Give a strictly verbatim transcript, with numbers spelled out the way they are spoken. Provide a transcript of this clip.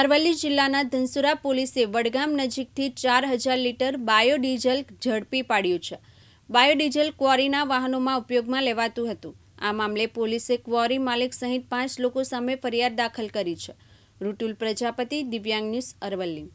અરવલ્લી જિલ્લાના ધનસુરા પોલીસે વડગામ નજીકથી ચાર હજાર લીટર બાયોડીઝલ ઝડપી પાડ્યું છે. બાયોડીઝલ ક્વોરીના વાહનોમાં ઉપયોગમાં લેવાતું હતું. આ મામલે પોલીસે ક્વોરી માલિક સહિત પાંચ લોકો સામે ફરિયાદ દાખલ કરી છે. રૂટુલ પ્રજાપતિ, દિવ્યાંગ ન્યૂઝ, અરવલ્લી.